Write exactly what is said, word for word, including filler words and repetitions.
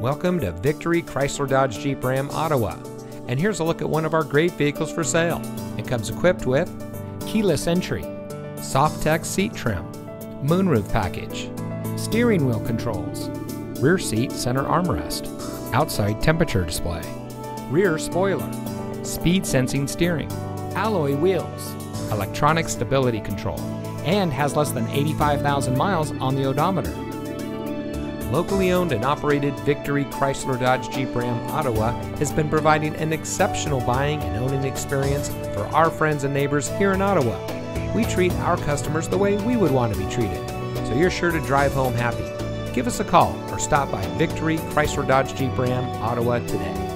Welcome to Victory Chrysler Dodge Jeep Ram Ottawa, and here's a look at one of our great vehicles for sale. It comes equipped with keyless entry, SofTex seat trim, moonroof package, steering wheel controls, rear seat center armrest, outside temperature display, rear spoiler, speed sensing steering, alloy wheels, electronic stability control, and has less than eighty-five thousand miles on the odometer. Locally owned and operated, Victory Chrysler Dodge Jeep Ram Ottawa has been providing an exceptional buying and owning experience for our friends and neighbors here in Ottawa. We treat our customers the way we would want to be treated, so you're sure to drive home happy. Give us a call or stop by Victory Chrysler Dodge Jeep Ram Ottawa today.